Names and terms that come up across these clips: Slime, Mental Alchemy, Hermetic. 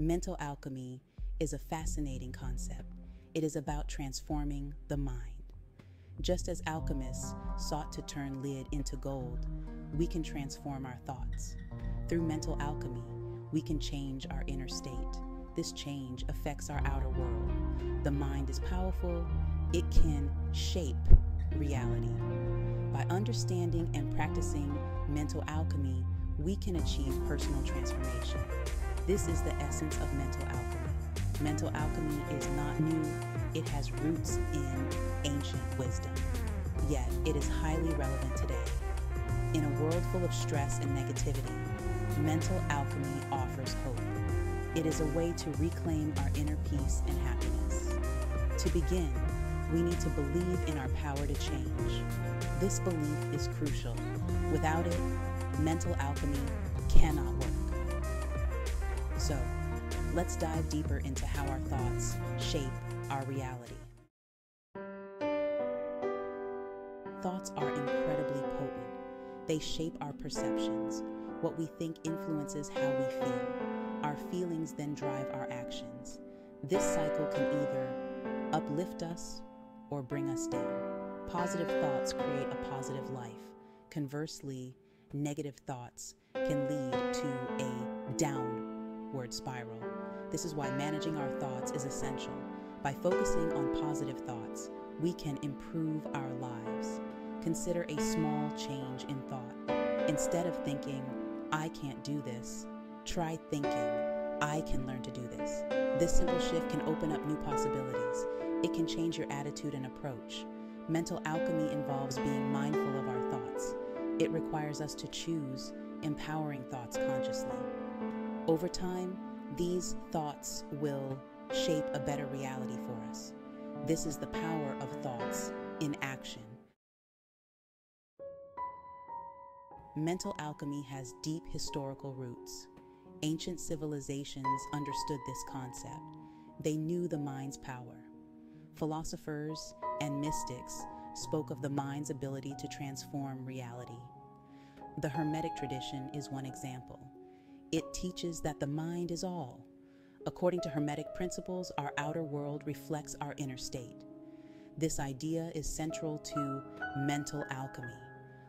Mental alchemy is a fascinating concept. It is about transforming the mind. Just as alchemists sought to turn lead into gold, we can transform our thoughts. Through mental alchemy, we can change our inner state. This change affects our outer world. The mind is powerful. It can shape reality. By understanding and practicing mental alchemy, we can achieve personal transformation. This is the essence of mental alchemy. Mental alchemy is not new. It has roots in ancient wisdom. Yet, it is highly relevant today. In a world full of stress and negativity, mental alchemy offers hope. It is a way to reclaim our inner peace and happiness. To begin, we need to believe in our power to change. This belief is crucial. Without it, mental alchemy cannot work. So, let's dive deeper into how our thoughts shape our reality. Thoughts are incredibly potent. They shape our perceptions. What we think influences how we feel. Our feelings then drive our actions. This cycle can either uplift us or bring us down. Positive thoughts create a positive life. Conversely, negative thoughts can lead to a downward spiral. This is why managing our thoughts is essential. By focusing on positive thoughts, we can improve our lives. Consider a small change in thought. Instead of thinking, "I can't do this," try thinking, "I can learn to do this." This simple shift can open up new possibilities. It can change your attitude and approach. Mental alchemy involves being mindful of our thoughts. It requires us to choose empowering thoughts consciously. Over time, these thoughts will shape a better reality for us. This is the power of thoughts in action. Mental alchemy has deep historical roots. Ancient civilizations understood this concept. They knew the mind's power. Philosophers and mystics spoke of the mind's ability to transform reality. The Hermetic tradition is one example. It teaches that the mind is all. According to Hermetic principles, our outer world reflects our inner state. This idea is central to mental alchemy.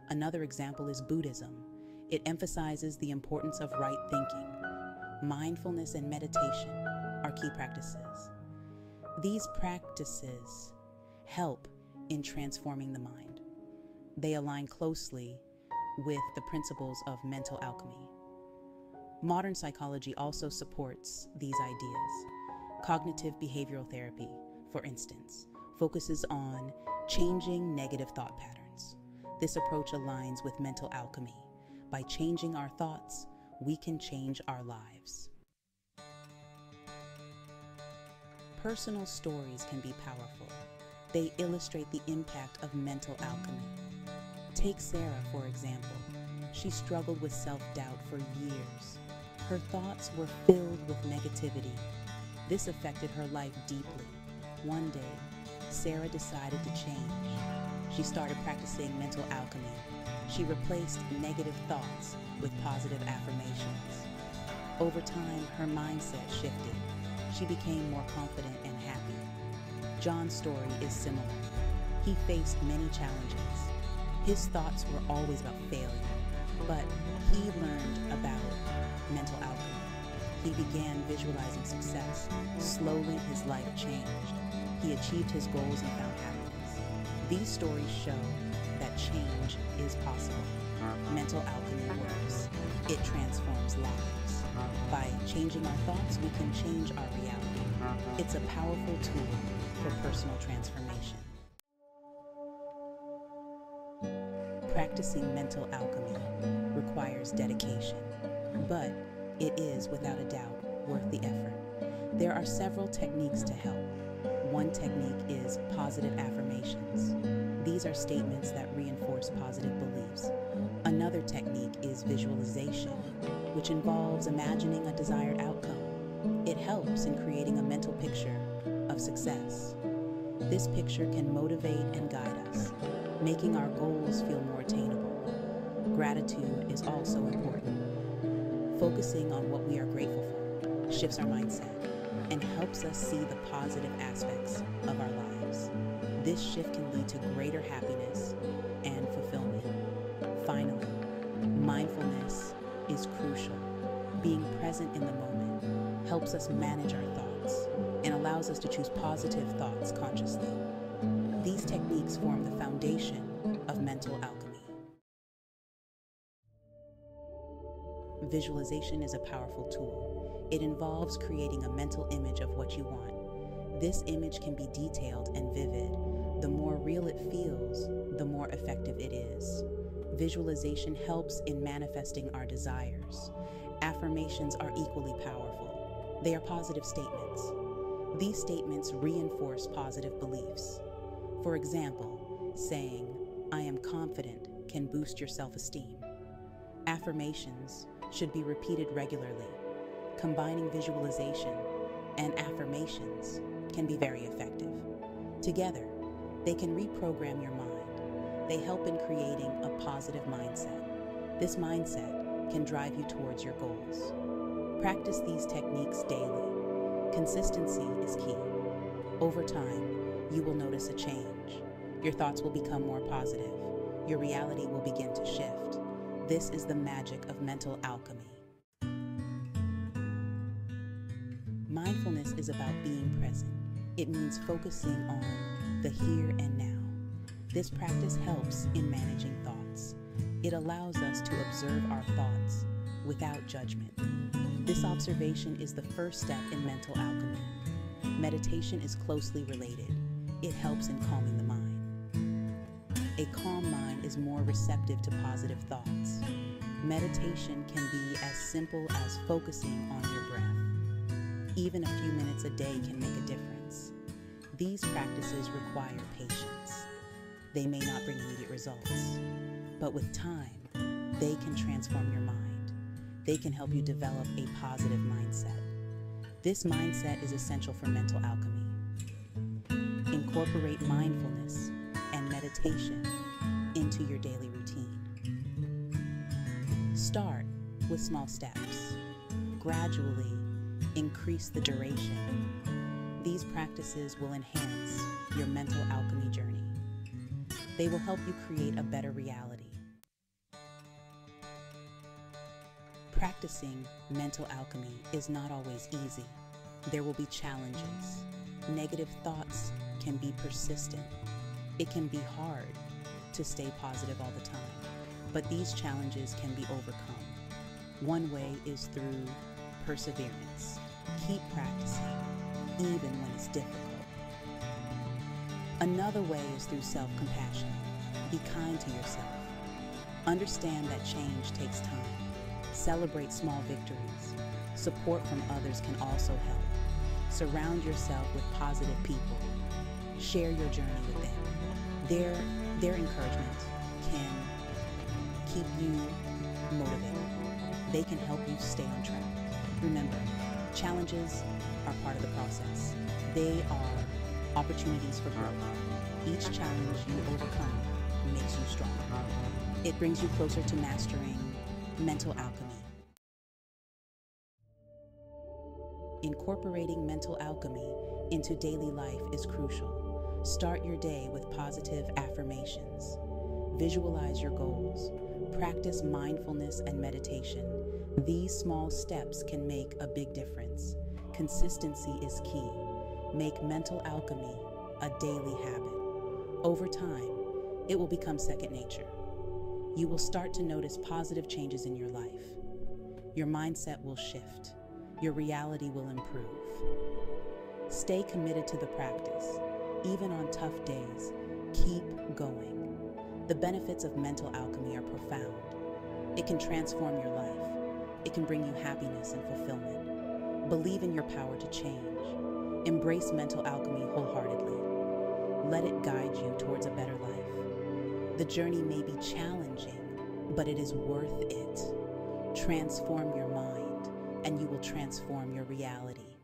Another example is Buddhism. It emphasizes the importance of right thinking. Mindfulness and meditation are key practices. These practices help in transforming the mind. They align closely with the principles of mental alchemy. Modern psychology also supports these ideas. Cognitive behavioral therapy, for instance, focuses on changing negative thought patterns. This approach aligns with mental alchemy. By changing our thoughts, we can change our lives. Personal stories can be powerful. They illustrate the impact of mental alchemy. Take Sarah, for example. She struggled with self-doubt for years. Her thoughts were filled with negativity. This affected her life deeply. One day, Sarah decided to change. She started practicing mental alchemy. She replaced negative thoughts with positive affirmations. Over time, her mindset shifted. She became more confident and happy. John's story is similar. He faced many challenges. His thoughts were always about failure, but he learned about mental alchemy. He began visualizing success. Slowly, his life changed. He achieved his goals and found happiness. These stories show that change is possible. Mental alchemy works. It transforms lives. By changing our thoughts, we can change our reality. It's a powerful tool for personal transformation. Practicing mental alchemy requires dedication, but it is without a doubt worth the effort. There are several techniques to help. One technique is positive affirmations. These are statements that reinforce positive beliefs. Another technique is visualization, which involves imagining a desired outcome. It helps in creating a mental picture of success. This picture can motivate and guide us, making our goals feel more attainable. Gratitude is also important, focusing on what we are grateful for. shifts our mindset, and helps us see the positive aspects of our lives. This shift can lead to greater happiness and fulfillment. Finally, mindfulness is crucial. Being present in the moment helps us manage our thoughts and allows us to choose positive thoughts consciously. These techniques form the foundation of mental alchemy. Visualization is a powerful tool. It involves creating a mental image of what you want. This image can be detailed and vivid. The more real it feels, the more effective it is. Visualization helps in manifesting our desires. Affirmations are equally powerful. They are positive statements. These statements reinforce positive beliefs. For example, saying, "I am confident," can boost your self-esteem. Affirmations should be repeated regularly. Combining visualization and affirmations can be very effective. Together, they can reprogram your mind. They help in creating a positive mindset. This mindset can drive you towards your goals. Practice these techniques daily. Consistency is key. Over time, you will notice a change. Your thoughts will become more positive. Your reality will begin to shift. This is the magic of mental alchemy. Mindfulness is about being present. It means focusing on the here and now. This practice helps in managing thoughts. It allows us to observe our thoughts without judgment. This observation is the first step in mental alchemy. Meditation is closely related. It helps in calming the mind. A calm mind is more receptive to positive thoughts. Meditation can be as simple as focusing on your breath. Even a few minutes a day can make a difference. These practices require patience. They may not bring immediate results, but with time, they can transform your mind. They can help you develop a positive mindset. This mindset is essential for mental alchemy. Incorporate mindfulness and meditation into your daily routine. Start with small steps. Gradually increase the duration. These practices will enhance your mental alchemy journey. They will help you create a better reality. Practicing mental alchemy is not always easy. There will be challenges. Negative thoughts can be persistent. It can be hard to stay positive all the time, but these challenges can be overcome. One way is through perseverance. Keep practicing, even when it's difficult. Another way is through self-compassion. Be kind to yourself. Understand that change takes time. Celebrate small victories. Support from others can also help. Surround yourself with positive people. Share your journey with them. Their encouragement can keep you motivated. They can help you stay on track. Remember, challenges are part of the process. They are opportunities for growth. Each challenge you overcome makes you stronger. It brings you closer to mastering mental alchemy. Incorporating mental alchemy into daily life is crucial. Start your day with positive affirmations. Visualize your goals. Practice mindfulness and meditation. These small steps can make a big difference. Consistency is key. Make mental alchemy a daily habit. Over time, it will become second nature. You will start to notice positive changes in your life. Your mindset will shift. Your reality will improve. Stay committed to the practice. Even on tough days, keep going. The benefits of mental alchemy are profound. It can transform your life. It can bring you happiness and fulfillment. Believe in your power to change. Embrace mental alchemy wholeheartedly. Let it guide you towards a better life. The journey may be challenging, but it is worth it. Transform your mind, and you will transform your reality.